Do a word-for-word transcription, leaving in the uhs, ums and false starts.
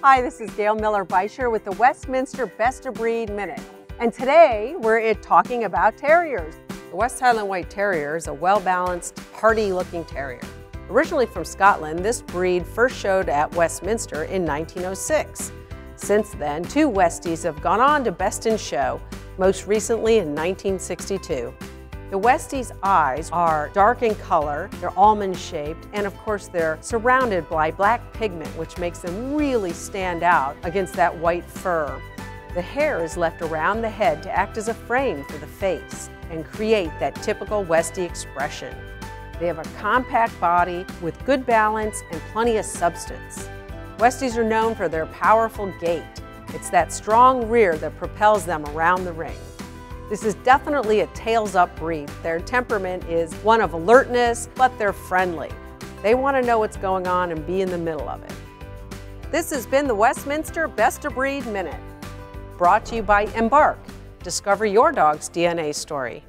Hi, this is Gail Miller Bisher with the Westminster Best of Breed Minute. And today we're talking about terriers. The West Highland White Terrier is a well-balanced, hardy-looking terrier. Originally from Scotland, this breed first showed at Westminster in nineteen oh six. Since then, two Westies have gone on to Best in Show, most recently in nineteen sixty-two. The Westie's eyes are dark in color, they're almond-shaped, and of course they're surrounded by black pigment, which makes them really stand out against that white fur. The hair is left around the head to act as a frame for the face and create that typical Westie expression. They have a compact body with good balance and plenty of substance. Westies are known for their powerful gait. It's that strong rear that propels them around the ring. This is definitely a tails-up breed. Their temperament is one of alertness, but they're friendly. They want to know what's going on and be in the middle of it. This has been the Westminster Best of Breed Minute, brought to you by Embark. Discover your dog's D N A story.